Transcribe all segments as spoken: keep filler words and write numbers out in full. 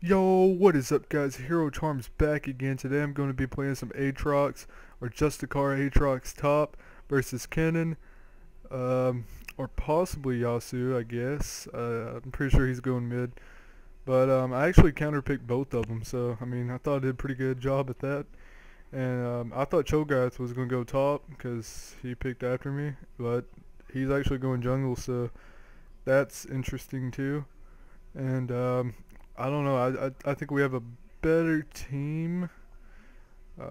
Yo, what is up guys, Hero Charms back again. Today I'm going to be playing some Aatrox, or Justicar Aatrox top versus Kennen, um, or possibly Yasu, I guess. Uh, I'm pretty sure he's going mid, but um, I actually counterpicked both of them, so I mean, I thought I did a pretty good job at that. And um, I thought Cho'Gath was going to go top, because he picked after me, but he's actually going jungle, so that's interesting too. And um, I don't know. I, I I think we have a better team. Uh,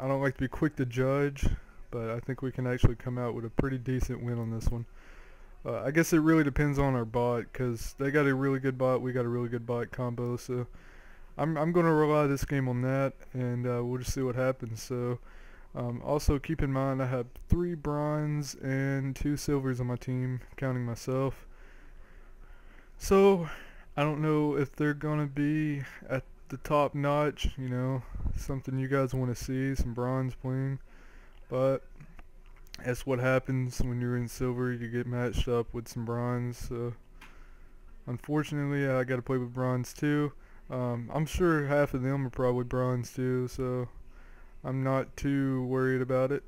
I don't like to be quick to judge, but I think we can actually come out with a pretty decent win on this one. Uh, I guess it really depends on our bot, because they got a really good bot, we got a really good bot combo. So I'm I'm going to rely this game on that, and uh, we'll just see what happens. So um, also keep in mind I have three bronze and two silvers on my team, counting myself. So I don't know if they're gonna be at the top notch, you know, something you guys want to see, some bronze playing, but that's what happens when you're in silver. You get matched up with some bronze, so unfortunately I gotta play with bronze too. um, I'm sure half of them are probably bronze too, so I'm not too worried about it,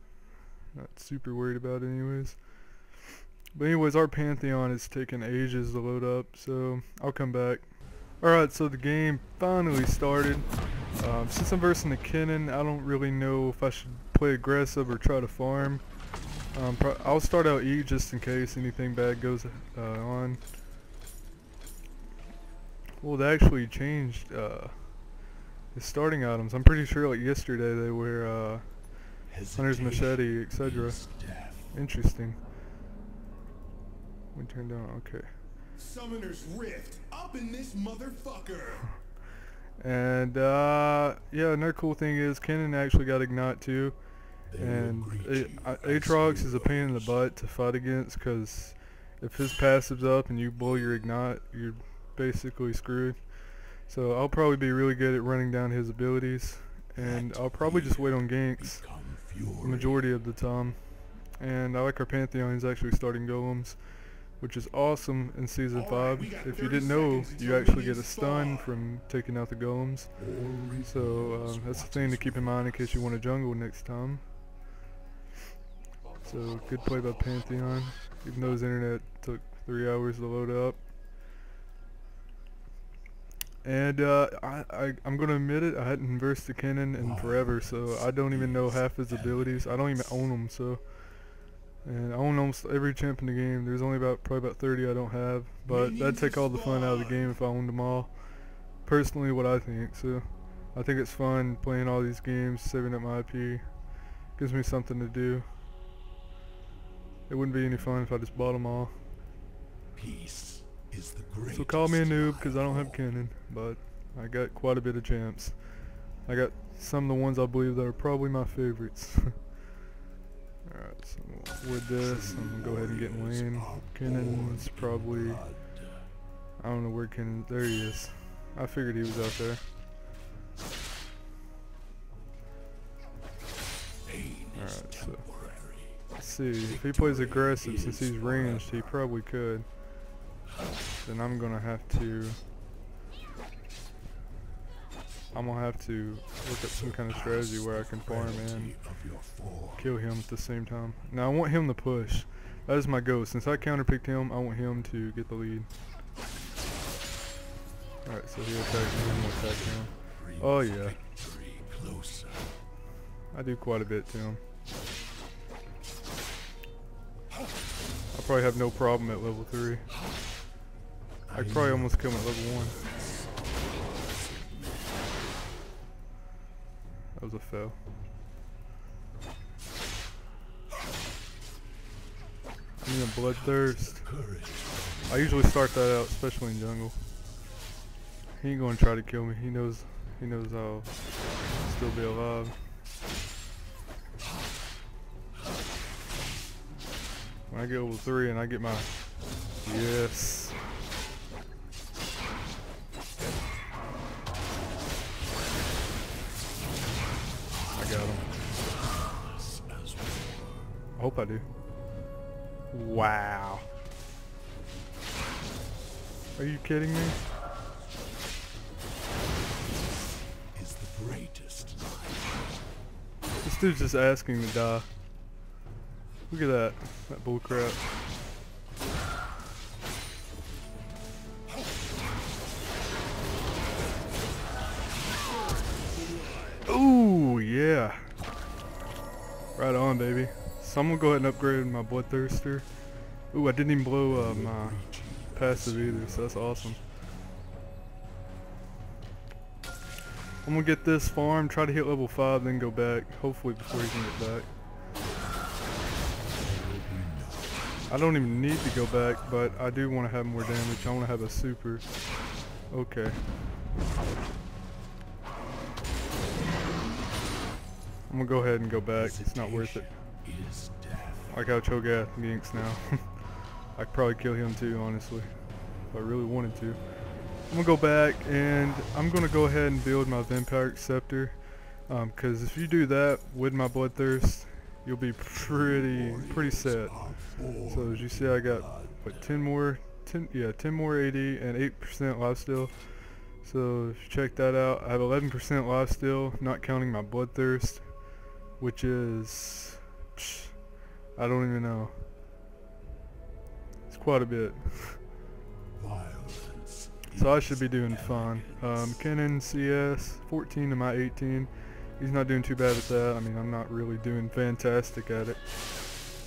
not super worried about it anyways. But anyways, our Pantheon is taking ages to load up, so I'll come back. Alright, so the game finally started. Um, since I'm versing the Kennen, I don't really know if I should play aggressive or try to farm. Um, I'll start out E just in case anything bad goes uh, on. Well, they actually changed uh, the starting items. I'm pretty sure like yesterday they were uh, Hunter's Machete, et cetera. Interesting. We turned down, okay. Summoner's Rift, up in this motherfucker. And uh, yeah, another cool thing is Kennen actually got Ignite too, and Aatrox is a pain in the butt to fight against, because if his passive's up and you blow your Ignite, you're basically screwed. So I'll probably be really good at running down his abilities, and I'll probably just wait on ganks the majority of the time. And I like our Pantheon. He's actually starting golems, which is awesome in season five. If you didn't know, you actually get a stun from taking out the golems, so um, that's the thing to keep in mind in case you want to jungle next time. So good play by Pantheon, even though his internet took three hours to load up. And uh, I, I, I'm going to admit it, I hadn't versed the Kennen in forever, so I don't even know half his abilities. I don't even own them, so. And I own almost every champ in the game. There's only about probably about thirty I don't have, but that'd take all the fun out of the game if I owned them all. Personally, what I think. So I think it's fun playing all these games, saving up my I P. Gives me something to do. It wouldn't be any fun if I just bought them all. Peace is the greatest. So call me a noob because I don't have Kennen, but I got quite a bit of champs. I got some of the ones I believe that are probably my favorites. Alright, so with this, I'm going to go ahead and get in lane. Kennen's probably, I don't know where Kennen, there he is. I figured he was out there. Alright, so, let's see, if he plays aggressive, since he's ranged, he probably could. Then I'm going to have to, I'm gonna have to look at some kind of strategy where I can farm and kill him at the same time. Now I want him to push. That is my goal. Since I counterpicked him, I want him to get the lead. Alright, so he attacks me, I'm gonna attack him. Oh yeah. I do quite a bit to him. I probably have no problem at level three. I could probably almost kill him at level one. That was a fail. I need a Bloodthirst. I usually start that out, especially in jungle. He ain't gonna try to kill me. He knows. He knows I'll still be alive. When I get level three and I get my yes. Got him. I hope I do. Wow. Are you kidding me? This dude's just asking to die. Look at that. That bullcrap. Ooh, yeah. Right on, baby. So I'm gonna go ahead and upgrade my Bloodthirster. Ooh, I didn't even blow uh, my passive either, so that's awesome. I'm gonna get this farm, try to hit level five, then go back, hopefully before he can get back. I don't even need to go back, but I do want to have more damage. I want to have a super. Okay. I'm gonna go ahead and go back. It's not worth it. I got Cho'Gath Ginks now. I could probably kill him too, honestly, if I really wanted to. I'm gonna go back and I'm gonna go ahead and build my Vampire Acceptor, um, cause if you do that with my Bloodthirst, you'll be pretty pretty set. So as you see, I got what, ten more, ten yeah, ten more A D and eight percent lifesteal. So if you check that out, I have eleven percent lifesteal, not counting my Bloodthirst, which is, I don't even know. It's quite a bit. So I should be doing fine. Um, Kennen C S, fourteen to my eighteen. He's not doing too bad at that. I mean, I'm not really doing fantastic at it.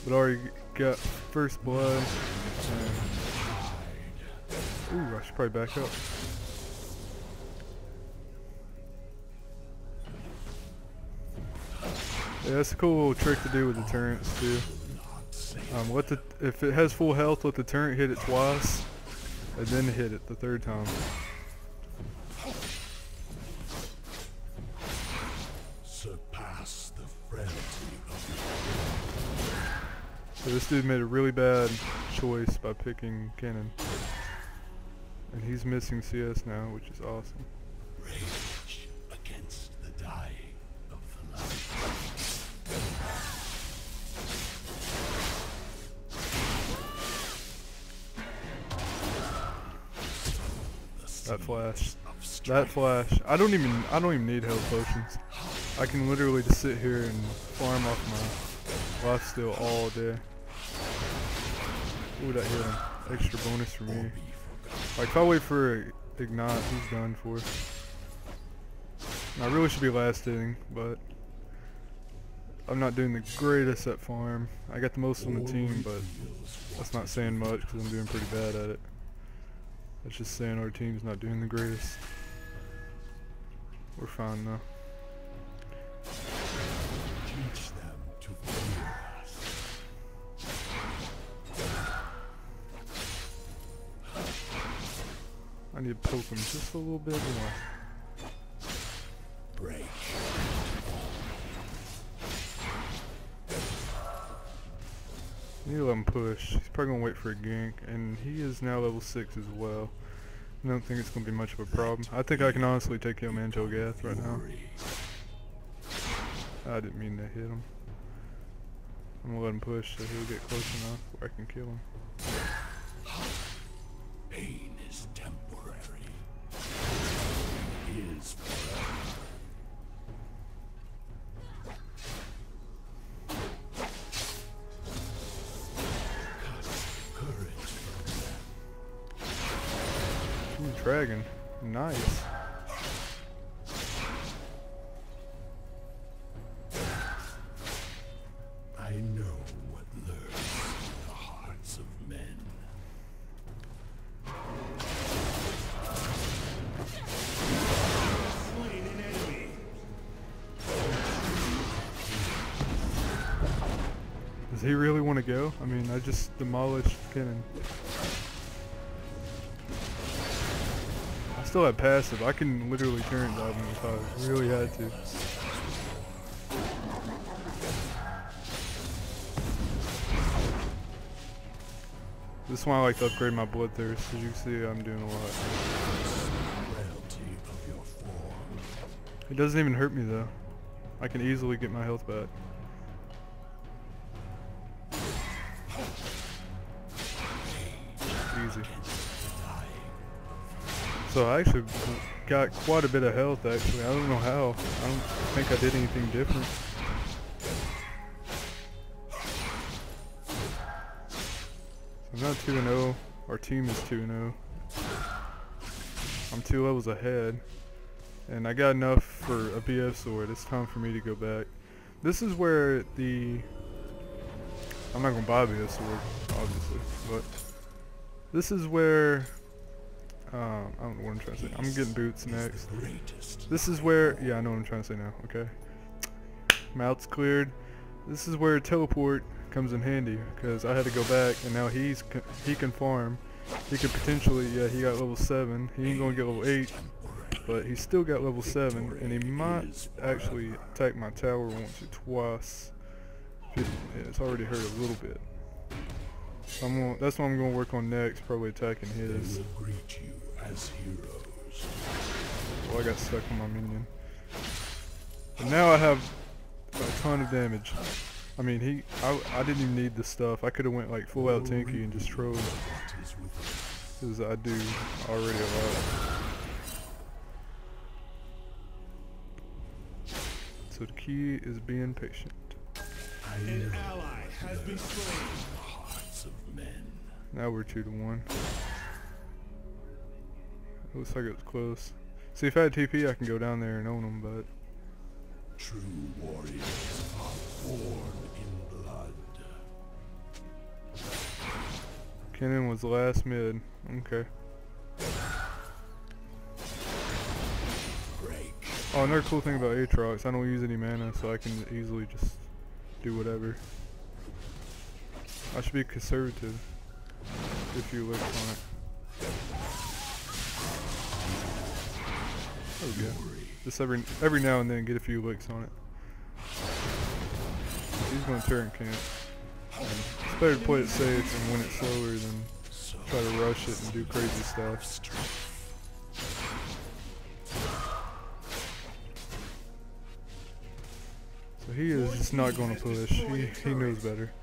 But already got first blood. And ooh, I should probably back up. Yeah, that's a cool little trick to do with the turrets too. Um, let the, if it has full health, let the turret hit it twice. And then hit it the third time. Surpass the frailty of the... So this dude made a really bad choice by picking Kennen, and he's missing C S now, which is awesome. Rage against the dying of the light. That flash. That flash. I don't even I don't even need health potions. I can literally just sit here and farm off my lifesteal all day. Ooh, that hit him. Extra bonus for me. Like if I wait for Ignite, he's done for. And I really should be last hitting, but I'm not doing the greatest at farm. I got the most on the team, but that's not saying much because I'm doing pretty bad at it. That's just saying our team's not doing the greatest. We're fine though. Teach them to fear us. I need to poke him just a little bit more. Break. Need to let him push. He's probably gonna wait for a gank, and he is now level six as well. I don't think it's gonna be much of a problem. I think I can honestly take him and Cho'Gath right now. I didn't mean to hit him. I'm gonna let him push so he'll get close enough where I can kill him. Pain is temporary. It is forever. Dragon. Nice. I know what lurks in the hearts of men. Slain an enemy. Does he really want to go? I mean, I just demolished Kennen. I still have passive. I can literally turn dive him if I really had to. This is why I like to upgrade my Bloodthirst, as you can see I'm doing a lot. It doesn't even hurt me though. I can easily get my health back. Easy. So I actually got quite a bit of health actually. I don't know how. I don't think I did anything different. I'm not two and oh. Our team is two and oh. I'm two levels ahead. And I got enough for a B F sword. It's time for me to go back. This is where the... I'm not going to buy a B F sword, obviously. But this is where... Um, I don't know what I'm trying to say. I'm getting boots next. This is where... Yeah, I know what I'm trying to say now. Okay. Mouth's cleared. This is where teleport comes in handy, because I had to go back, and now he's he can farm. He could potentially... Yeah, he got level seven. He ain't going to get level eight. But he still got level seven, and he might actually attack my tower once or twice. Yeah, it's already hurt a little bit. So I'm gonna, that's what I'm going to work on next, probably attacking his. They will greet you as heroes. Oh, I got stuck on my minion. And now I have a ton of damage. I mean, he, I, I didn't even need this stuff. I could have went like full out tanky and just trolled. Because I do already a lot. So the key is being patient. An ally has been slain. Hearts of men. Now we're two to one. It looks like it was close. See, if I had T P, I can go down there and own them, but true warriors are born in blood. Kennen was last mid. Okay. Oh, another cool thing about Aatrox, I don't use any mana, so I can easily just do whatever. I should be conservative if you look on it. There we go. Just every, every now and then get a few licks on it. He's going to turret camp. And it's better to play it safe and win it slower than try to rush it and do crazy stuff. He is just not going to push. He, he knows better.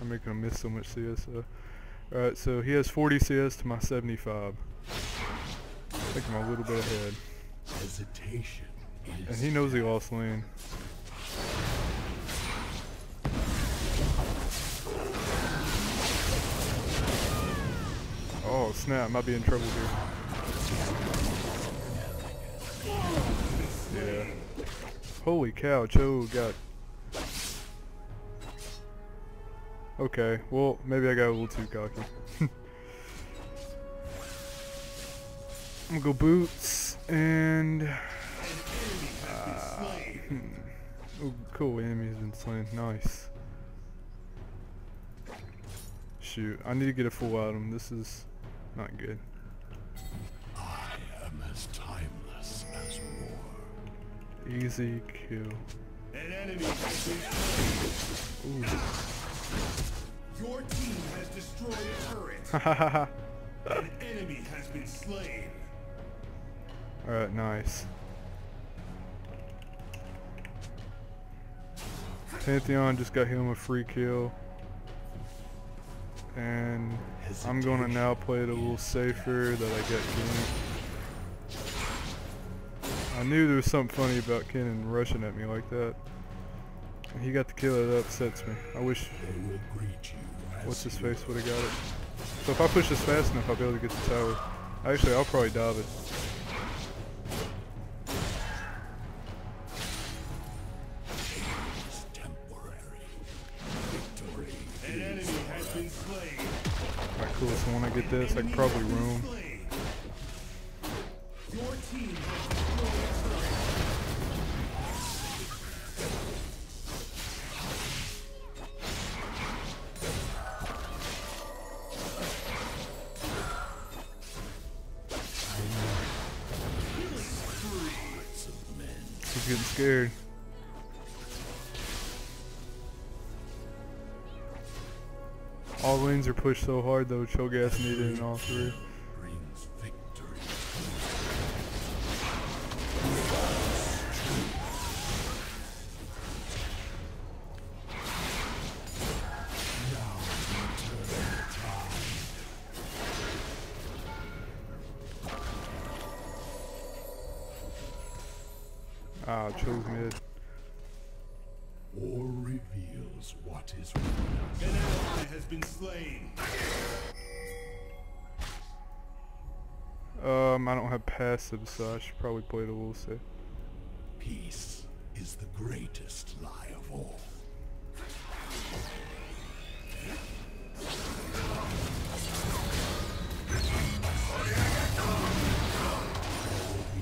I'm making him miss so much C S. Uh, Alright, so he has forty C S to my seventy-five. Taking him a little bit ahead. And he knows he lost lane. Oh snap, might be in trouble here. Yeah. Holy cow, Cho'Gath. Okay, well, maybe I got a little too cocky. I'm gonna go boots and... Uh, oh, cool, enemy's been slain. Nice. Shoot, I need to get a full item. This is not good. I am as timeless as war. Easy kill. An enemy has been slain. Your team has destroyed a turret. An enemy has been slain. Alright, nice. Pantheon just got him a free kill. And I'm gonna now play it a little safer that I got ganked. I knew there was something funny about Kennen rushing at me like that. And he got the kill, that upsets me. I wish... What's his face would have got it. So if I push this fast enough, I'll be able to get the tower. Actually, I'll probably dive it. Alright, cool. So when I get this, I can probably roam. Getting scared. All lanes are pushed so hard though, Cho'Gath needed in all three. Ah, chose mid. or reveals what is within us. An ally has been slain. Um, I don't have passive, so I should probably play the Lucian. Peace is the greatest lie of all.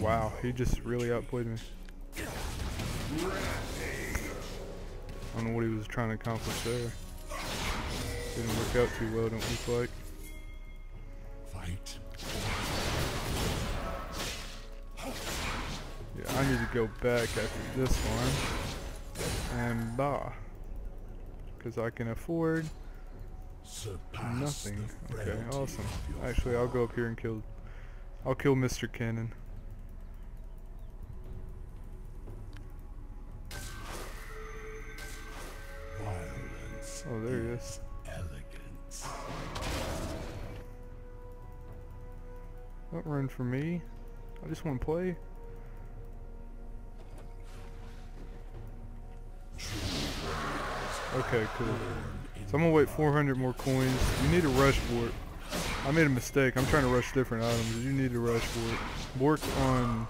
Wow, he just really outplayed me. I don't know what he was trying to accomplish there. Didn't work out too well, don't look like. Fight. Yeah, I need to go back after this one. And bah. Because I can afford nothing. Okay, awesome. Actually, I'll go up here and kill... I'll kill Mister Kennen. Oh, there he is. Elegance. Don't run for me. I just want to play. Okay, cool. So I'm gonna wait four hundred more coins. You need to rush Bork. I made a mistake. I'm trying to rush different items. You need to rush Bork. Bork on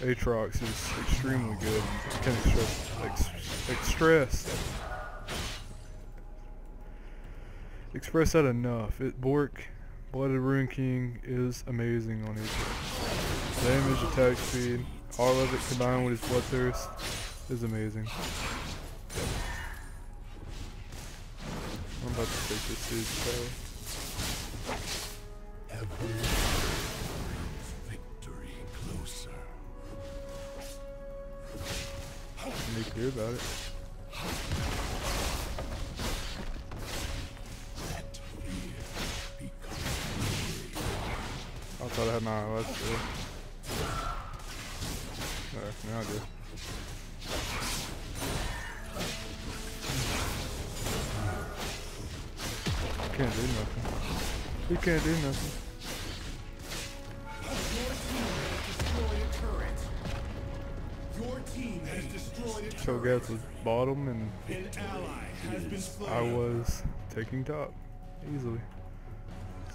Aatrox is extremely good. Can express, ex express. Express that enough. It Bork, Blooded Rune King is amazing on Aatrox. Damage, attack speed, all of it combined with his Bloodthirst is amazing. I'm about to take this dude's power. Every victory closer. I need to hear about it. I thought I had my eyes there. Alright, now I do. He can't do nothing. He can't do nothing. Your team has destroyed a turret. Cho'Gath was bottom and an ally has been slain. I was taking top easily.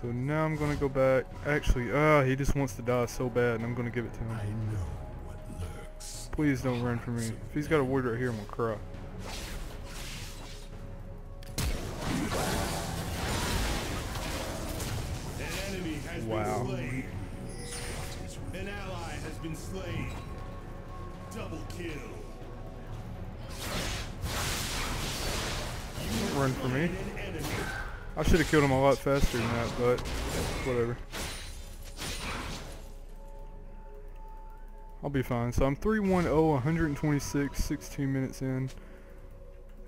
So now I'm gonna go back. Actually, ah, uh, he just wants to die so bad, and I'm gonna give it to him. I know what lurks. Please don't run for me. If he's got a ward right here, I'm gonna cry. An enemy has wow. been slain. An ally has been slain. Double kill. Don't run for me. I should have killed him a lot faster than that, but whatever. I'll be fine. So I'm three one oh, one hundred twenty-six, sixteen minutes in.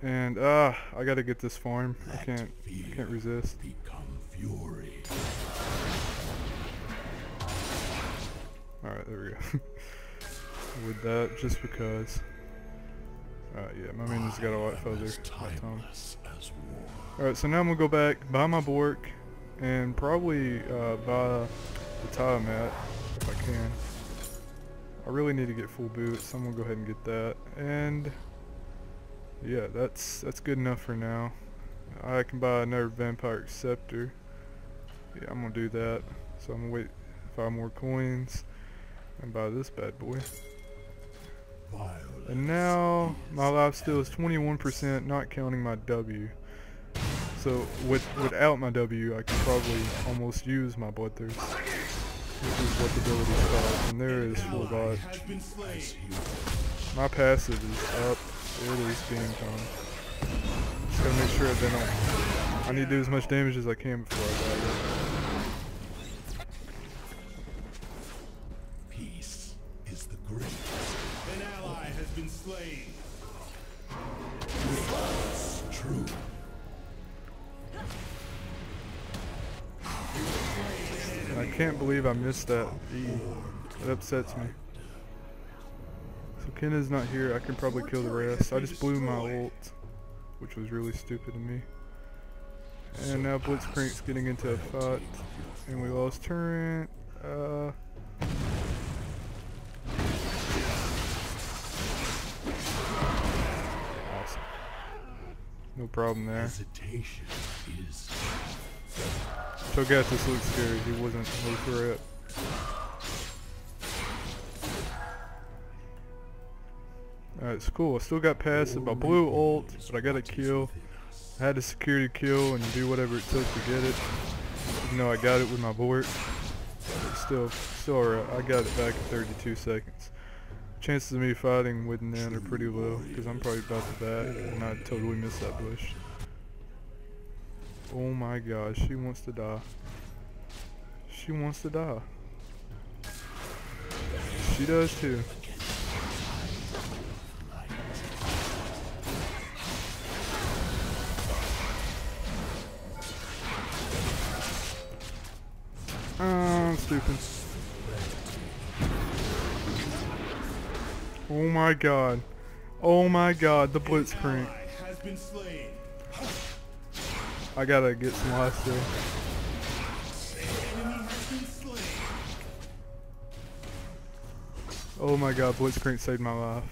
And ah, uh, I gotta get this farm. I can't I can't resist. Alright, there we go. With that, just because. Alright, yeah, my minions got a lot further. Alright, so now I'm going to go back, buy my Bork, and probably uh, buy the Tiamat if I can. I really need to get full boots, so I'm going to go ahead and get that. And yeah, that's that's good enough for now. I can buy another Vampire Acceptor. Yeah, I'm going to do that. So I'm going to wait five more coins and buy this bad boy. And now my life steal is twenty-one percent, not counting my W. So with, without my W, I can probably almost use my Bloodthirst, which is what the ability is called, and there is full God. My passive is up, it is being done. Just gotta make sure that they don't, I need to do as much damage as I can before I die. Peace is the greatest. An ally has been slain. It's true. I can't believe I missed that E. It upsets me. So Kennen's not here. I can probably kill the rest. I just blew my ult, which was really stupid of me. And now Blitzcrank's getting into a fight. And we lost turret. Uh... Awesome. No problem there. Hesitation is... Cho'Gath just looks scary. He wasn't no threat. Alright, it's cool. I still got passive. I blew ult, but I got a kill. I had a security kill and do whatever it took to get it. Even though I got it with my Bork. But still, still alright. I got it back in thirty-two seconds. Chances of me fighting with Nan are pretty low, because I'm probably about to bat and I totally missed that bush. Oh my gosh, she wants to die. She wants to die. She does too. Oh, I'm stupid. Oh my god. Oh my god, the Blitzcrank. I gotta get some life there. Oh my god, Blitzcrank saved my life.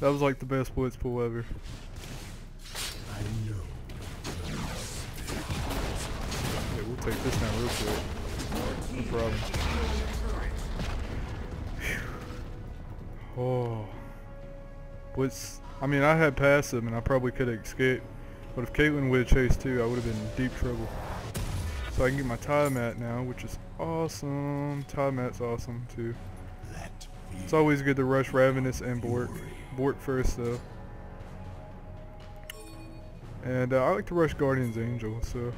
That was like the best blitz pull ever. Okay, we'll take this now real quick. No problem. Oh, Blitz, I mean I had passive and I probably could have escaped, but if Caitlyn would have chased too, I would have been in deep trouble. So I can get my Tiamat now, which is awesome. Tiamat's awesome too. It's always good to rush Ravenous and Bork. Bork first though. And uh, I like to rush Guardian's Angel, so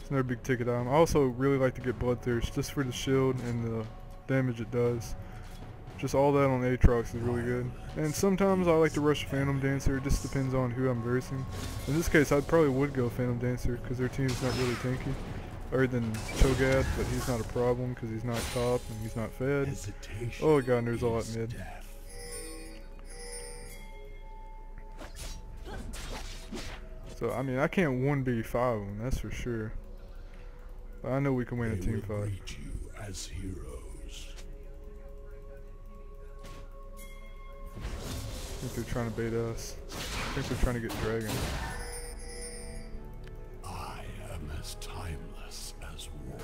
it's another big ticket item. I also really like to get Bloodthirst just for the shield and the damage it does. Just all that on Aatrox is really good. And sometimes I like to rush Phantom Dancer. It just depends on who I'm versing. In this case, I probably would go Phantom Dancer because their team's not really tanky. Other than Cho'Gath, but he's not a problem because he's not top and he's not fed. Oh god, there's a lot mid. So, I mean, I can't one v five them, that's for sure. But I know we can win a team fight. As heroes. I think they're trying to bait us. I think they're trying to get dragon. I am as timeless as war.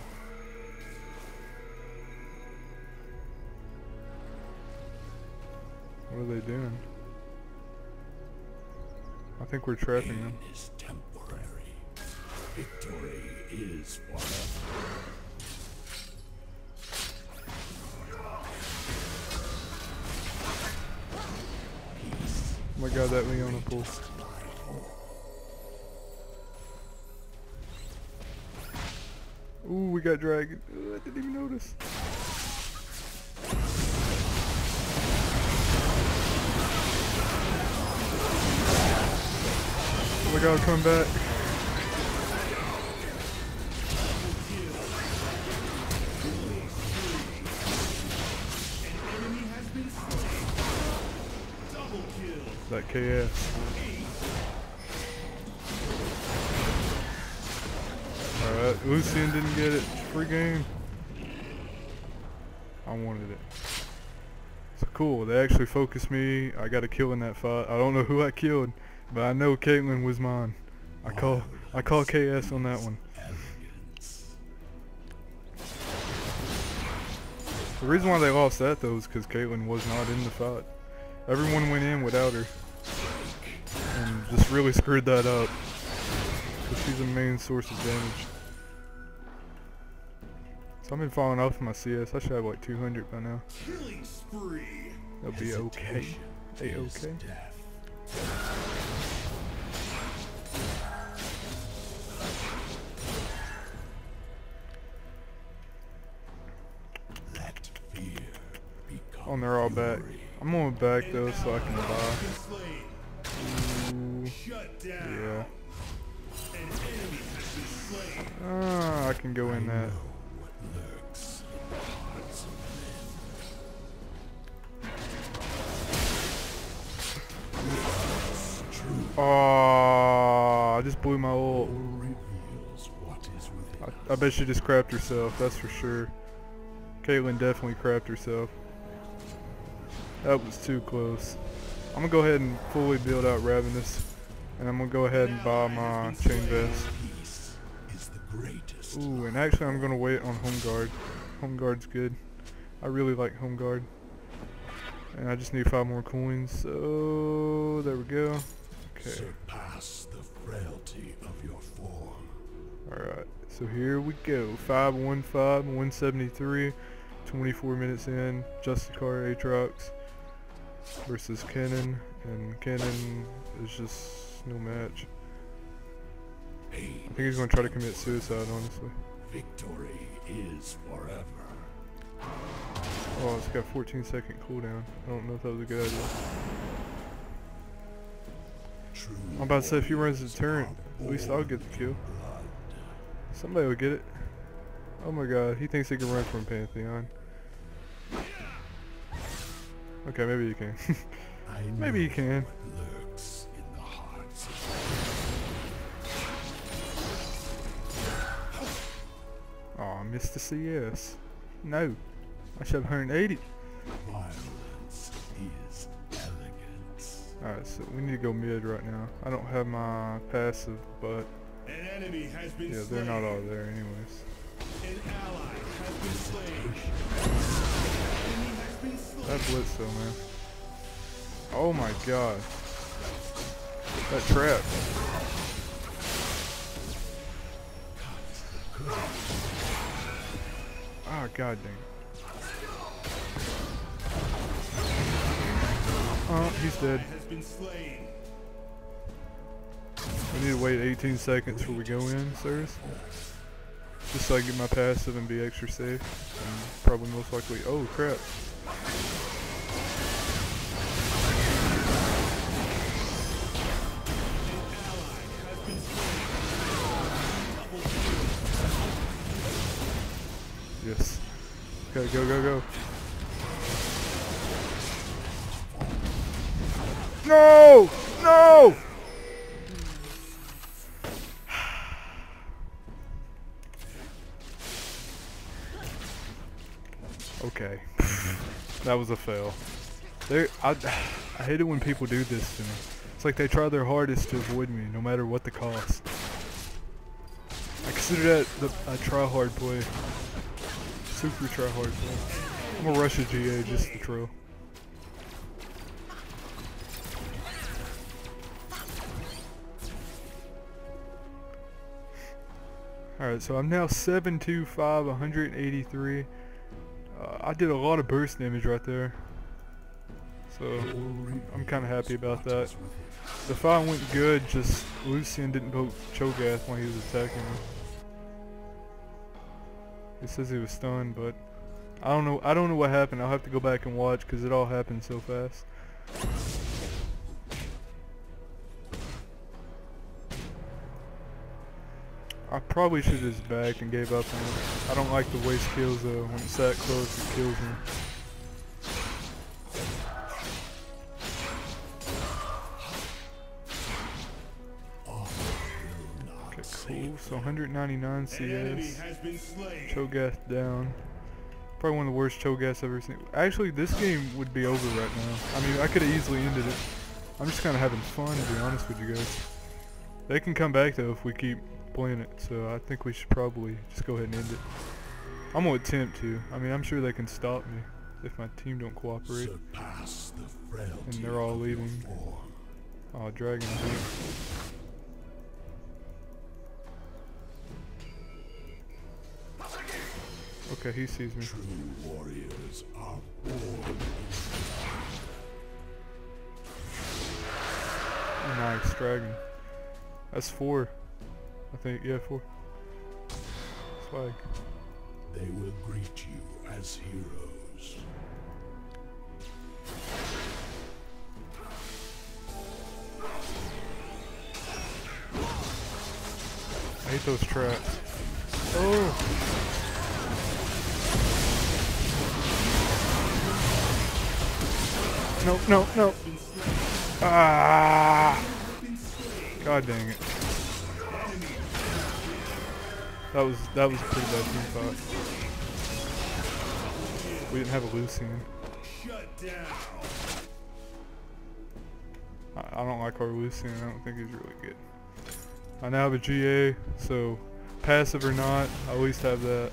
What are they doing? I think we're trapping them. Pain is temporary. Victory is forever. Oh my god, that Leona pull. Ooh, we got dragon. Ooh, I didn't even notice. Oh my god, come back. That K S. Alright, Lucian didn't get it. Free game. I wanted it. So cool, they actually focused me. I got a kill in that fight. I don't know who I killed, but I know Caitlyn was mine. I call I call K S on that one. The reason why they lost that though is because Caitlyn was not in the fight. Everyone went in without her, and just really screwed that up, because she's the main source of damage. So I've been falling off my C S, I should have like two hundred by now. It'll be okay. They okay? Oh, and they're all back. I'm going back though so I can buy. Ooh, yeah. Ah, I can go in that. Oh, I just blew my ult. I, I bet she just crapped herself, that's for sure. Caitlyn definitely crapped herself. That was too close. I'm gonna go ahead and fully build out Ravenous And I'm gonna go ahead and bomb uh, chain this. Ooh, and actually I'm gonna wait on home guard. Home guard's good. I really like home guard. And I just need five more coins, so there we go. Okay. Surpass the frailty of your form. Alright, so here we go. five one five, one seventy-three, twenty-four minutes in, Justicar Aatrox versus Kennen, and Kennen is just no match. I think he's gonna try to commit suicide, honestly. Victory is forever. Oh, it's got fourteen second cooldown. I don't know if that was a good idea. True. I'm about to say, if he runs the turret, at least I'll get the kill. Somebody will get it. Oh my god, he thinks he can run from Pantheon. Okay, maybe he can. Maybe he can. Aw, missed the C S. No. I should have one eighty. Violence is elegance. Alright, so we need to go mid right now. I don't have my passive, but an enemy has been yeah, they're slain. Not all there anyways. An ally has been slain. That blitz though, man. Oh my god. That trap. Ah, oh, god dang. Oh, he's dead. We need to wait eighteen seconds before we go in, sirs. Just so I get my passive and be extra safe. And probably most likely. Oh crap! Yes. Okay, go, go, go. No! No! Okay. That was a fail. There, I, I hate it when people do this to me. It's like they try their hardest to avoid me, no matter what the cost. I consider that the, a try-hard play. Super try-hard play. I'm gonna rush a G A just to troll. Alright, so I'm now seven two five, one eighty-three. Uh, I did a lot of burst damage right there. So, I'm, I'm kind of happy about that. The fight went good, just Lucian didn't poke Cho'Gath when he was attacking him. He says he was stunned, but I don't know, I don't know what happened. I'll have to go back and watch because it all happened so fast. I probably should have just backed and gave up on it. I don't like to waste kills though. When it's that close, it kills me. Okay, cool. So one ninety-nine C S. Cho'Gath down. Probably one of the worst Cho'Gaths I've ever seen. Actually, this game would be over right now. I mean, I could have easily ended it. I'm just kind of having fun, to be honest with you guys. They can come back though if we keep playing it, so I think we should probably just go ahead and end it. I'm gonna attempt to. I mean, I'm sure they can stop me if my team don't cooperate. The and they're all leaving. Oh, Dragon's here. Okay, he sees me. True warriors are born. Nice dragon. That's four. I think, yeah, four. Swag. They will greet you as heroes. I hate those traps. Oh! No, no, no. Ah! God dang it. That was that was a pretty bad team fight. We didn't have a Lucian. Shut down. I don't like our Lucian. I don't think he's really good. I now have a G A, so passive or not, I at least have that.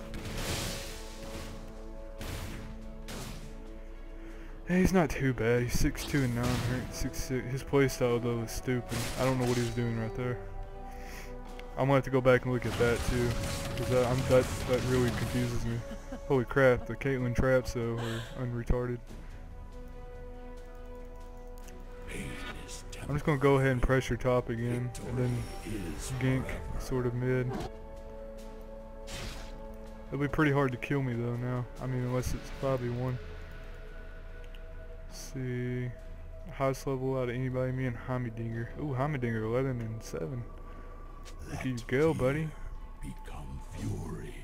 Hey, he's not too bad. He's six two and nine, right? six six. His playstyle though is stupid. I don't know what he's doing right there. I'm gonna have to go back and look at that too, because that, that, that really confuses me. Holy crap, the Caitlyn traps though are unretarded. I'm just gonna go ahead and pressure top again, and then gank sort of mid. It'll be pretty hard to kill me though now. I mean, unless it's five v one. Let's see, highest level out of anybody, me and Heimdinger. Ooh, Heimdinger eleven and seven. Look at you go, buddy. Become fury.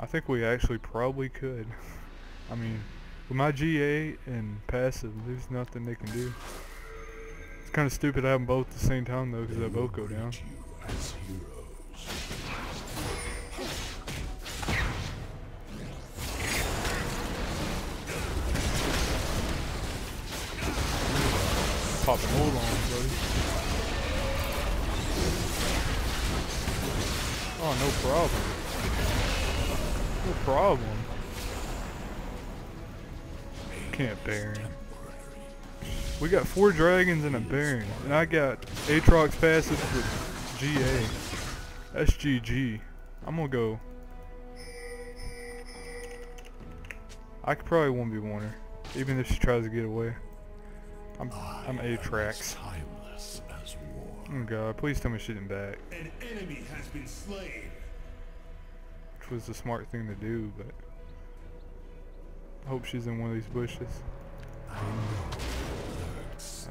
I think we actually probably could. I mean, with my G A and passive, there's nothing they can do. It's kind of stupid having both at the same time though, because they both go down. Pop and hold on, buddy. Oh, no problem. No problem. Can't Baron. We got four dragons and a Baron, and I got Aatrox passive with G A. That's G G. I'm gonna go. I could probably one v one her, even if she tries to get away. I'm, I'm Aatrox. Oh god, please tell me she didn't back. An enemy has been slain. Which was the smart thing to do, but I hope she's in one of these bushes.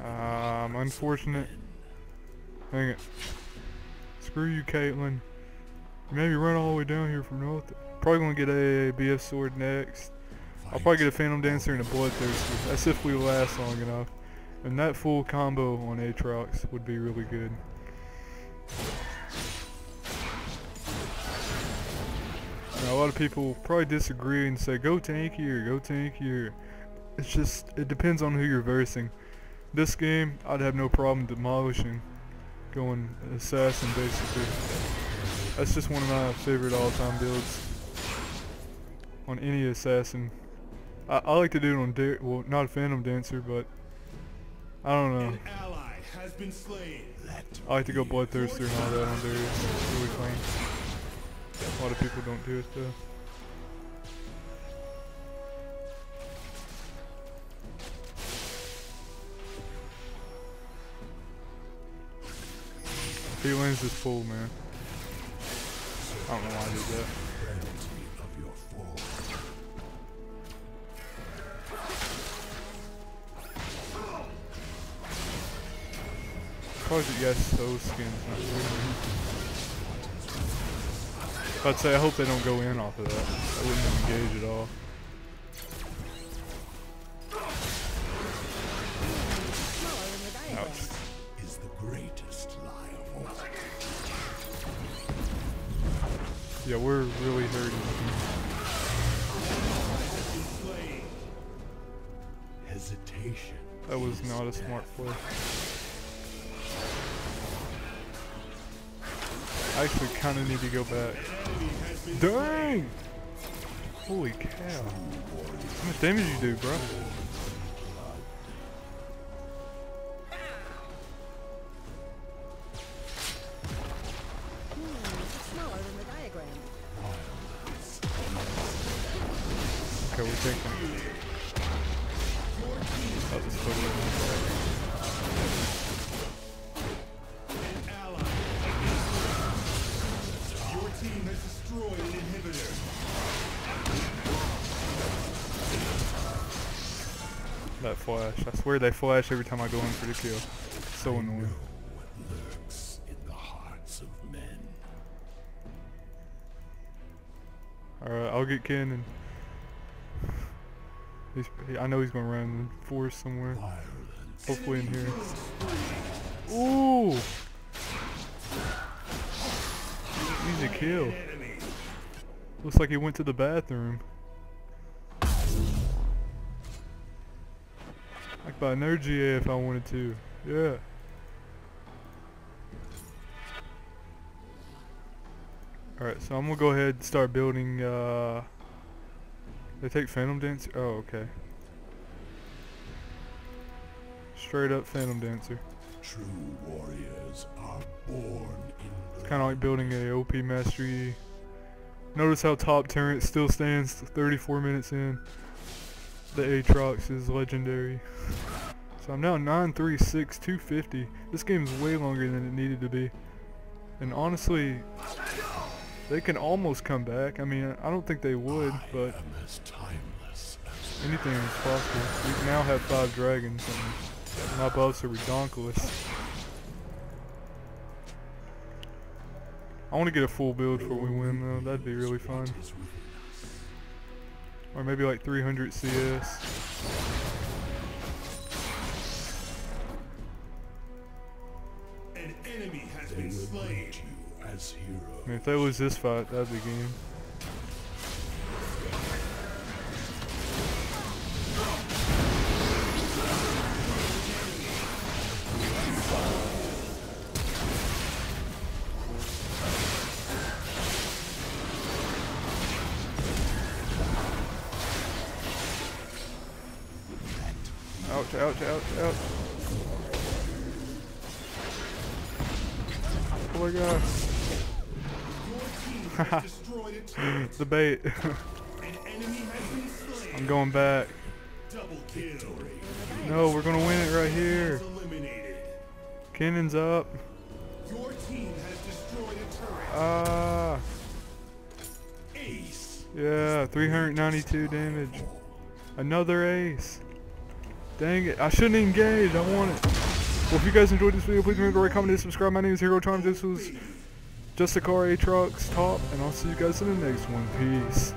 Um, unfortunate. Dang it. Screw you, Caitlyn. Maybe run all the way down here from north. Probably gonna get a B F sword next. I'll probably get a Phantom Dancer and a Bloodthirster. That's if we last long enough. And that full combo on Aatrox would be really good. Now, a lot of people probably disagree and say, go tankier, go tankier. It's just, it depends on who you're versing. This game, I'd have no problem demolishing, going assassin basically. That's just one of my favorite all-time builds on any assassin. I, I like to do it on, Dar well, not a Phantom Dancer, but I don't know. An ally has been slain. I like to go Bloodthirster and all that on Darius. It's really clean. A lot of people don't do it though. If he wins this pool, man. I don't know why I did that. Probably you guys so skins not really. I'd say I hope they don't go in off of that. I wouldn't engage at all. Ouch. Is the greatest lie of all. Yeah, we're really hurting. Hesitation. That was not a smart play. I actually kind of need to go back. Dang! Holy cow. How much damage you do, bro? Okay, we're taking. Oh, this is totally. That flash. I swear they flash every time I go in for the kill. It's so annoying. I know what lurks in the hearts of men. Alright, I'll get Kennen. He's, I know he's gonna run in the forest somewhere. Violence. Hopefully in here. Ooh! easy kill. Looks like he went to the bathroom. I could buy an R G A if I wanted to. Yeah. Alright, so I'm gonna go ahead and start building. Uh, they take Phantom Dancer? Oh, okay. Straight up Phantom Dancer. True warriors are born in the... It's kind of like building a O P mastery. Notice how top turret still stands thirty-four minutes in. The Aatrox is legendary. So I'm now nine three six, two fifty. This game's way longer than it needed to be. And honestly, they can almost come back. I mean, I don't think they would, but as timeless as anything is possible. We now have five dragons. And my buffs are redonkulous. I want to get a full build before we win though, that'd be really fun. Or maybe like three hundred C S. An enemy has been slain as hero. I mean, if they lose this fight, that'd be game. Ouch, ouch, ouch, ouch. Oh my god. Haha. The bait. I'm going back. No, we're gonna win it right here. Kennen's up. Ah. Yeah, three hundred ninety-two damage. Another ace. Dang it, I shouldn't engage, I want it. Well, if you guys enjoyed this video, please remember to rate, comment, and subscribe. My name is Hero Charms, this was Justicar Aatrox Top, and I'll see you guys in the next one. Peace.